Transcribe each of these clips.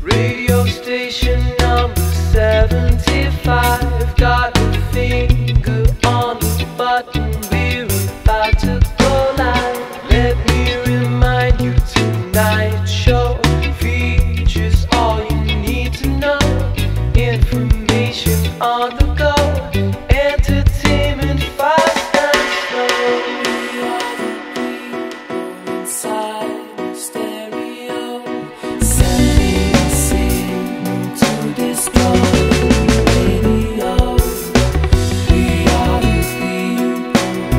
Radio station number 75, got a finger on the button, we're about to go live. Let me remind you, tonight's show features all you need to know. Information on the go, entertainment fast and slow. Inside stereo, send me a signal to this radio. We are with you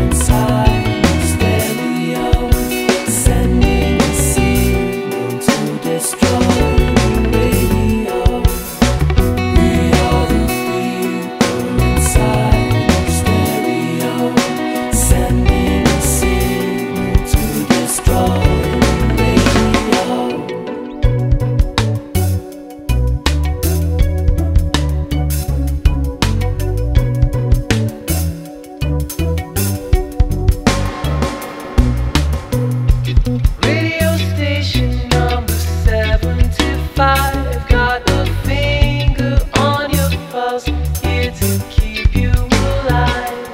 inside stereo. Send me a signal to destroy. I've got a finger on your pulse, here to keep you alive.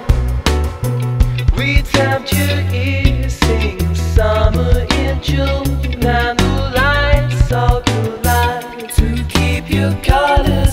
We tapped your ears, singing summer in June, and the lights all collide to keep your colors.